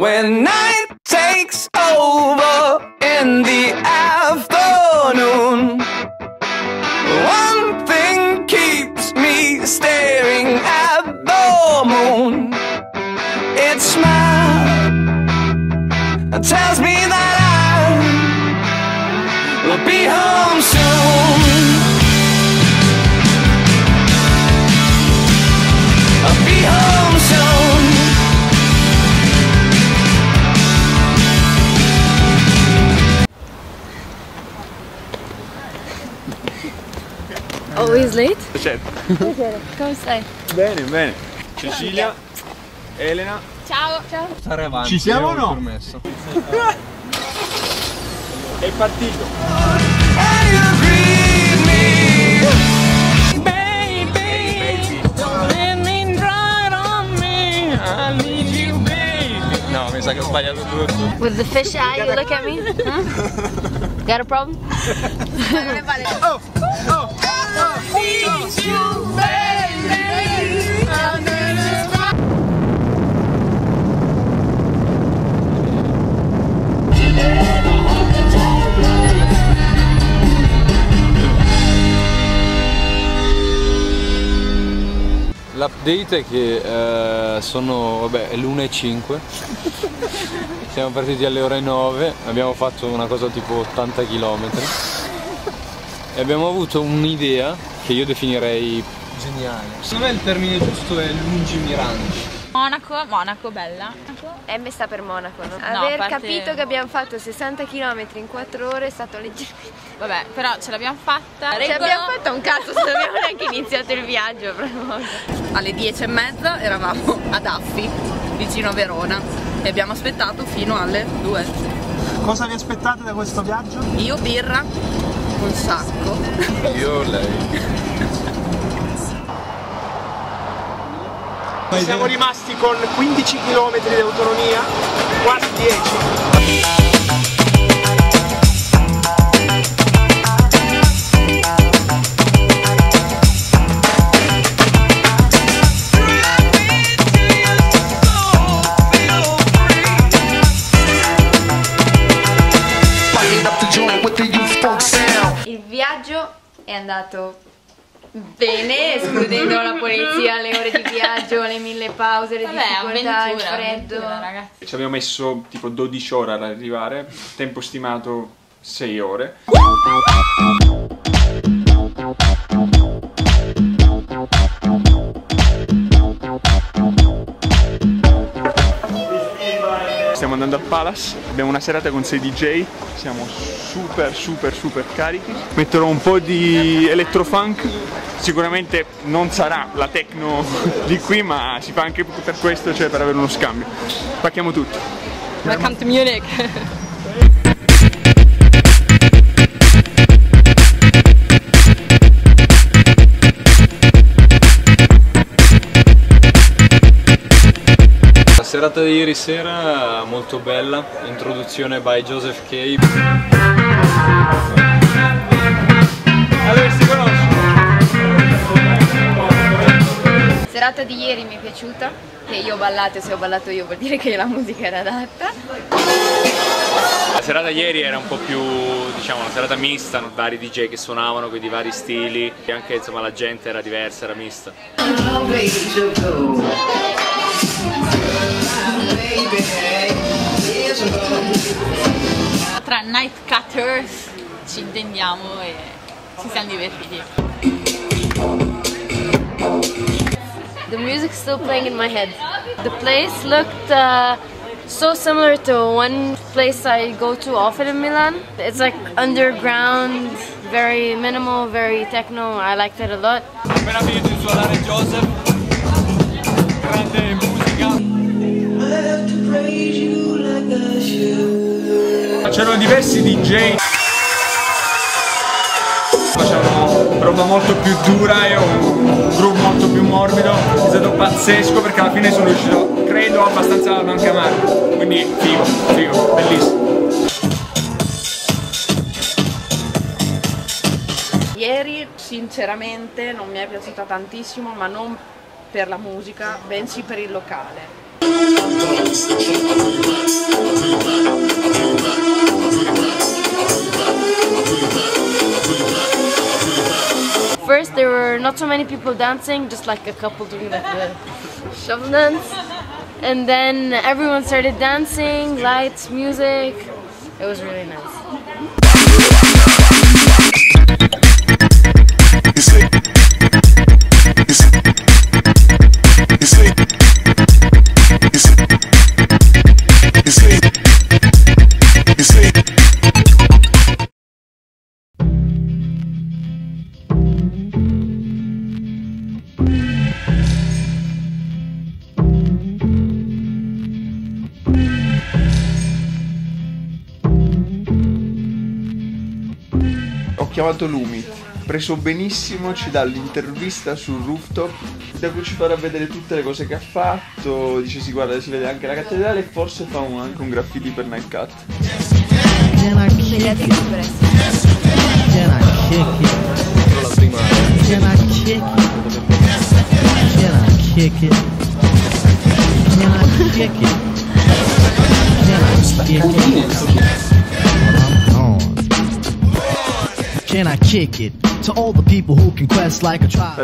When night takes over in the afternoon, one thing keeps me staring at the moon. Its smile tells me that I will be home soon. I'll be home soon. Always late? Certo. Come stai? Bene, bene. Cecilia, Elena. Ciao, ciao. Stare avanti. Ci siamo o no? Permesso. È partito. No, mi sa che ho sbagliato tutto. With the fish eye you look at me? Huh? Got a problem? Oh, oh. L'update è che sono, vabbè, l'1:05. Siamo partiti alle ore 9, abbiamo fatto una cosa tipo 80 km. E abbiamo avuto un'idea che io definirei geniale. Secondo me il termine giusto è lungimirante. Monaco, Monaco bella. M sta per Monaco, no? Aver capito che abbiamo fatto 60 km in 4 ore è stato leggermente. Vabbè, però ce l'abbiamo fatta. Ce l'abbiamo fatta un cazzo, non abbiamo neanche iniziato il viaggio. Alle 10:30 eravamo ad Affi, vicino a Verona, e abbiamo aspettato fino alle 2. Cosa vi aspettate da questo viaggio? Io birra. Un sacco. Io lei. Siamo rimasti con 15 km di autonomia, quasi 10. È andato bene, escludendo la polizia, le ore di viaggio, le 1000 pause, le difficoltà, il freddo. Ragazzi, ci abbiamo messo tipo 12 ore ad arrivare, tempo stimato 6 ore. Stiamo andando al Palace, abbiamo una serata con 6 DJ, siamo super carichi. Metterò un po' di electrofunk, sicuramente non sarà la techno di qui, ma si fa anche per questo, cioè per avere uno scambio. Pacchiamo tutto. Welcome to Munich! La serata di ieri sera molto bella, introduzione by Joseph K. Allora, si conosce. Serata di ieri mi è piaciuta, che io ho ballato e se ho ballato io vuol dire che la musica era adatta. La serata ieri era un po' più, diciamo, una serata mista, vari DJ che suonavano, quindi vari stili, e anche insomma la gente era diversa, era mista. Tra Night Cutters ci intendiamo e ci siamo divertiti. The music still playing in my head. The place looked so similar to one place I go to often in Milan. It's like underground, very minimal, very techno. I liked it a lot. Appena finito di suonare Joseph, grande musica. C'erano diversi DJ, facevano roba molto più dura e un groove molto più morbido, è stato pazzesco perché alla fine sono riuscito, credo, abbastanza a non chiamarlo, quindi figo, bellissimo. Ieri sinceramente non mi è piaciuta tantissimo, ma non per la musica, bensì per il locale. not so many people dancing, just like a couple doing like the shovel dance. And then everyone started dancing, lights, music. It was really nice. Ho chiamato Loomit, preso benissimo, ci dà l'intervista sul rooftop, da cui ci farà vedere tutte le cose che ha fatto, dice si guarda, si vede anche la cattedrale e forse fa anche un graffiti per Night Cut.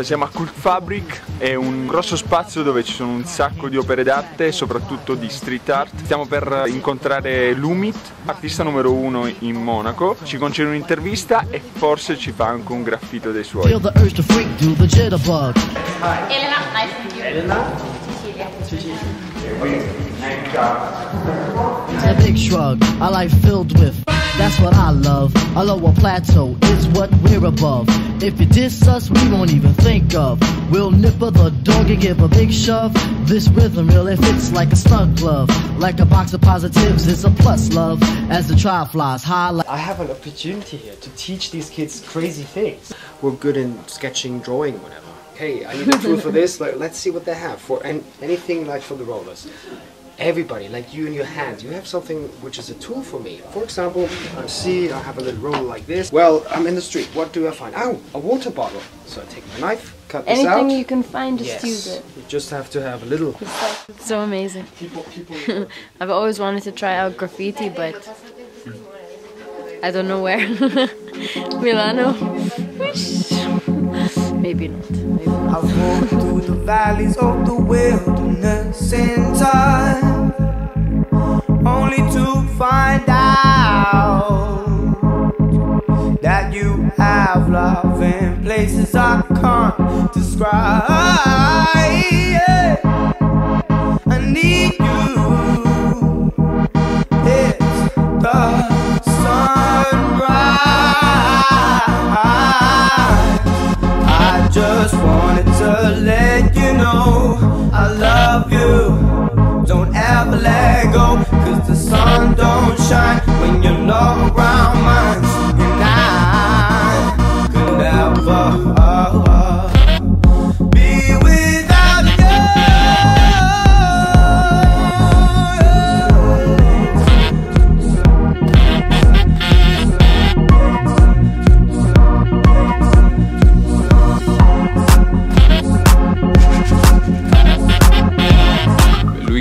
Siamo a Kultfabrik, è un grosso spazio dove ci sono un sacco di opere d'arte, soprattutto di street art. Stiamo per incontrare Loomit, artista numero 1 in Monaco. Ci concede un'intervista e forse ci fa anche un graffito dei suoi. Elena, nice to Elena? Cecilia. E qui, It's a big shrug, a life filled with That's what I love, a lower plateau is what we're above If you diss us, we won't even think of We'll nipper the dog and give a big shove This rhythm really fits like a snug glove Like a box of positives, it's a plus love As the trial flies high like I have an opportunity here to teach these kids crazy things We're good in sketching, drawing, whatever Hey, I need a tool for this, like, let's see what they have for anything like for the rollers Everybody, like you in your hand, you have something which is a tool for me. For example, I have a little roll like this. Well, I'm in the street, what do I find? Oh, a water bottle. So I take my knife, cut this out. Anything you can find, just use it. You just have to have a little. It's so amazing. I've always wanted to try out graffiti, but I don't know where. Milano? Maybe not. Maybe not. I've walked through the valleys of the wilderness in time, only to find out that you have love in places I can't describe. I need you. It's the sunrise. I just wanted to let you know I love you, don't ever let go Cause the sun don't shine when you're not around mine And I could never be without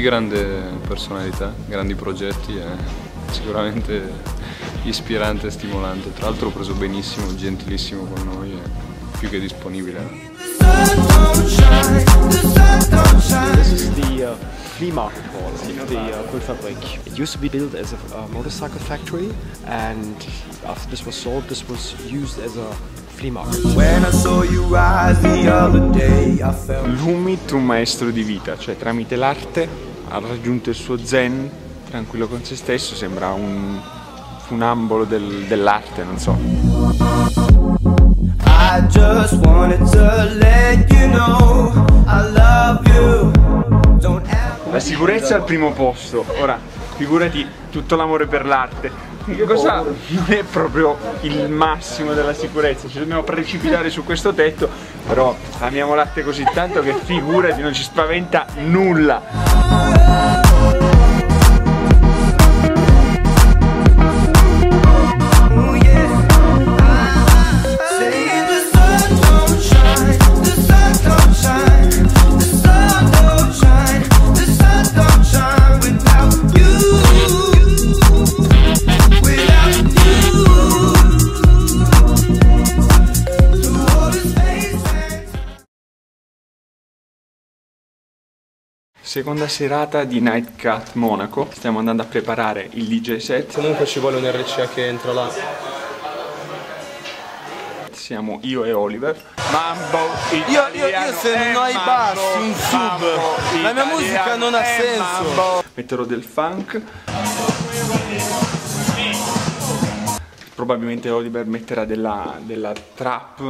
grande personalità, grandi progetti, sicuramente ispirante e stimolante. Tra l'altro ho preso benissimo, gentilissimo con noi, è più che disponibile. This is the flea market hall of the Kultfabrik. It used to be built as a motorcycle factory and after this was sold, this was used as a flea market. Loomit, un maestro di vita, cioè tramite l'arte ha raggiunto il suo zen, tranquillo con se stesso, sembra un funambolo dell'arte, non so. I just wanted to let you know I love you. Don't ever... La sicurezza al primo posto, ora figurati tutto l'amore per l'arte. Che cosa non è proprio il massimo della sicurezza, ci dobbiamo precipitare su questo tetto, però amiamo l'arte così tanto che figurati non ci spaventa nulla. Seconda serata di Night Cut Monaco. Stiamo andando a preparare il DJ set. Comunque ci vuole un RCA che entra là. Siamo io e Oliver. Mambo italiano, io se non hai bassi, un sub, la mia musica non ha senso. Mambo. Metterò del funk. Probabilmente Oliver metterà della trap.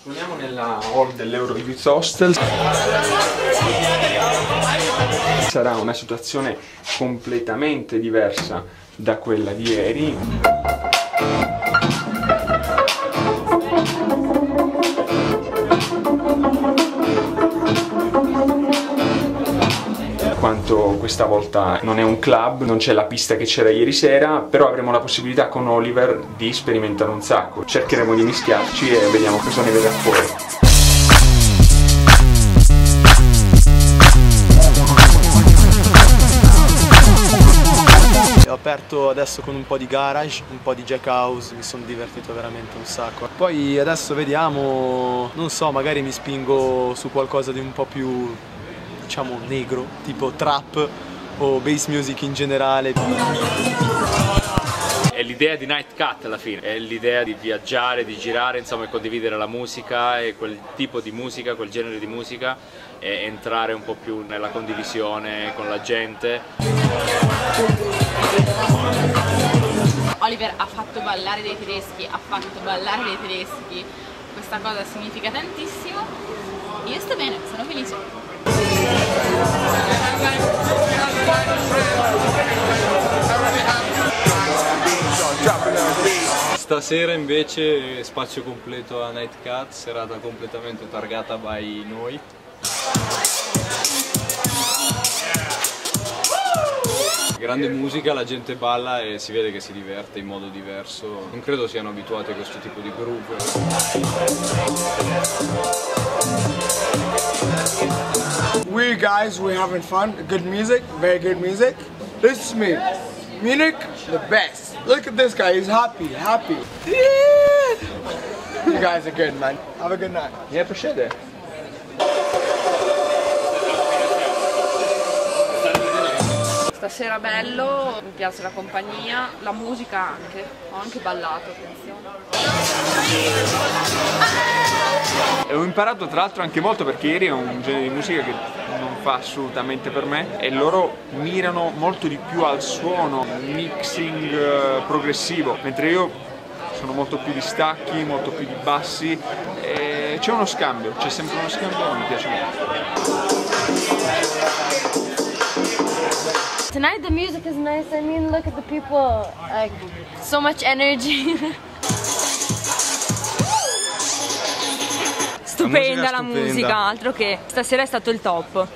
Suoniamo nella hall dell'Euro Youth Hostel. Sarà una situazione completamente diversa da quella di ieri. Quanto questa volta non è un club, non c'è la pista che c'era ieri sera, però avremo la possibilità con Oliver di sperimentare un sacco. Cercheremo di mischiarci e vediamo cosa ne verrà fuori. Ho aperto adesso con un po' di garage, un po' di jack house, mi sono divertito veramente un sacco. Poi adesso vediamo, non so, magari mi spingo su qualcosa di un po' più, diciamo, negro, tipo trap o bass music in generale. È l'idea di Night Cut alla fine, è l'idea di viaggiare, di girare, insomma, e condividere la musica e quel tipo di musica, quel genere di musica, e entrare un po' più nella condivisione con la gente. Oliver ha fatto ballare dei tedeschi, questa cosa significa tantissimo. Io sto bene, sono felice. Stasera invece spazio completo a Night Cut, serata completamente targata by noi. Grande musica, la gente balla e si vede che si diverte in modo diverso. Non credo siano abituati a questo tipo di groove. We guys, we having fun. Good music, very good music. This is me. Munich, the best. Look at this guy, he's happy, happy. You guys are good, man. Have a good night. Yeah, appreciate it. Stasera bello, mi piace la compagnia, la musica anche, ho anche ballato, attenzione. Ho imparato tra l'altro anche molto perché ieri è un genere di musica che non fa assolutamente per me e loro mirano molto di più al suono, mixing progressivo, mentre io sono molto più di stacchi, molto più di bassi e c'è uno scambio, c'è sempre uno scambio, mi piace molto. Tonight the music is nice, I mean look at the people, like so much energy. Stupenda la musica, altro che stasera è stato il top.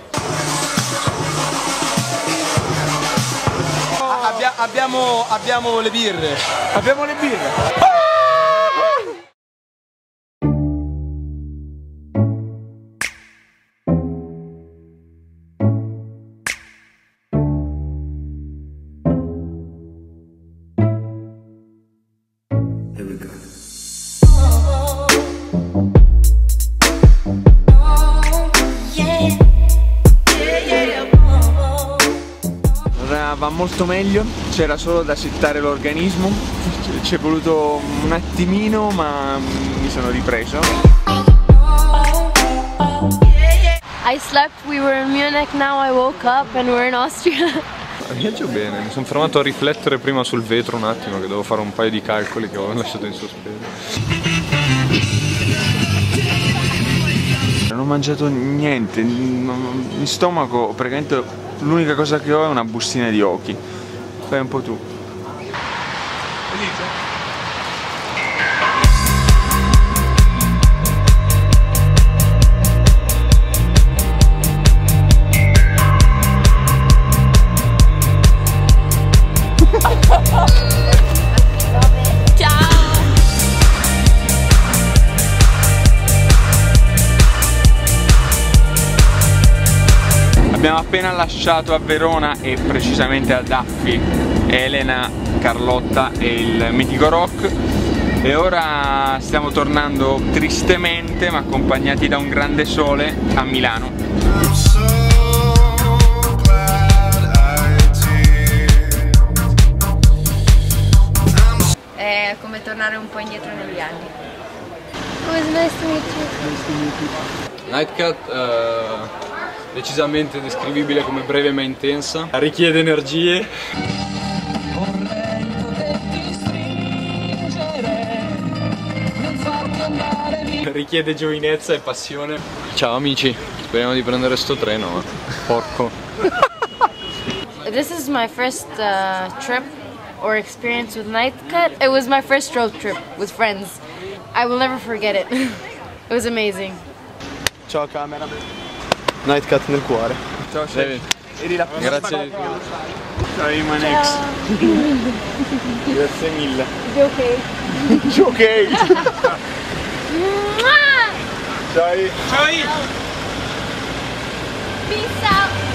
Abbiamo le birre, Va molto meglio, c'era solo da settare l'organismo, ci è voluto un attimino ma mi sono ripreso. I slept, we were in Munich, now I woke up and we're in Austria. Viaggio bene, mi sono fermato a riflettere prima sul vetro un attimo che devo fare un paio di calcoli che avevo lasciato in sospeso. Non ho mangiato niente, in stomaco praticamente l'unica cosa che ho è una bustina di occhi. Fai un po' tu. Felice? Abbiamo appena lasciato a Verona e precisamente ad Affi Elena, Carlotta e il mitico Rock E ora stiamo tornando tristemente ma accompagnati da un grande sole a Milano. È come tornare un po' indietro negli anni. It was nice to meet you. Night Cut, decisamente descrivibile come breve ma intensa, richiede energie. Vorrei poterti stringere, non farti andare via. Richiede giovinezza e passione. Ciao amici, speriamo di prendere sto treno, porco. This is my first trip or experience with Night Cut. It was my first road trip with friends. I will never forget it. It was amazing. Ciao camera. Night Cut nel cuore. Ciao David. Grazie di tutto. Ciao Imanex. Grazie mille. Joe K. Ciao. Ciao. Peace out.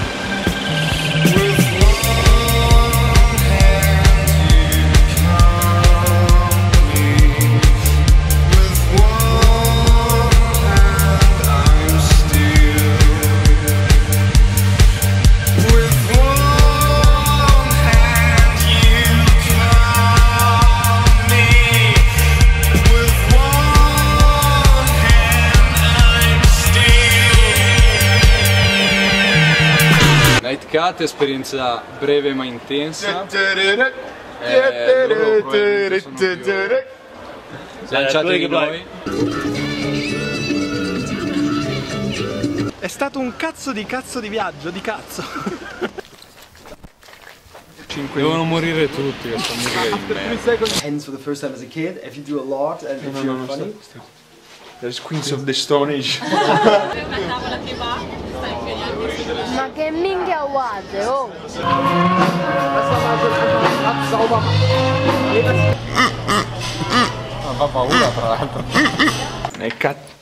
Night Cut, esperienza breve ma intensa. Lanciatevi noi. È stato un cazzo di viaggio, di cazzo. Devono morire tutti, questa musica di merda. Ends for the first time as a kid, if you do a lot and if you're funny. There's Queens of the Stone Age. Ma che minchia guate, oh! Fa paura tra l'altro.